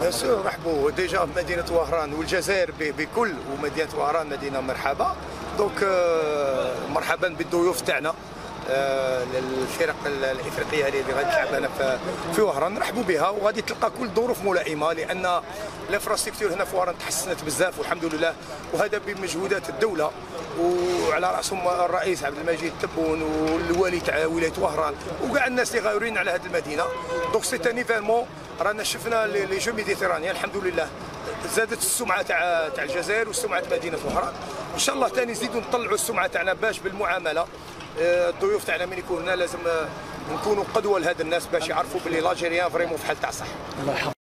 مرحبا ديجا مدينة وهران والجزائر بكل، ومدينة وهران مدينة مرحبا. دونك مرحبا بالضيوف تاعنا الفرق الافريقيه اللي غادي تلعب هنا في وهران، نرحبوا بها وغادي تلقى كل الظروف ملائمه، لان الانفراستركتور هنا في وهران تحسنت بزاف والحمد لله، وهذا بمجهودات الدوله وعلى راسهم الرئيس عبد المجيد تبون والوالي تاع ولايه وهران وكاع الناس اللي غايرين على هذه المدينه. دونك سي ان ايفينمون رانا شفنا لي جو ميديتيرانيان الحمد لله، زادت السمعه تاع الجزائر والسمعه تاع مدينه وهران. ان شاء الله ثاني نزيدوا نطلعوا السمعه تاعنا باش بالمعامله الضيوف تاعنا من يكونوا هنا لازم نكونوا قدوه لهذا الناس باش يعرفوا بلي لاجيريان فريمون في حال تاع صح.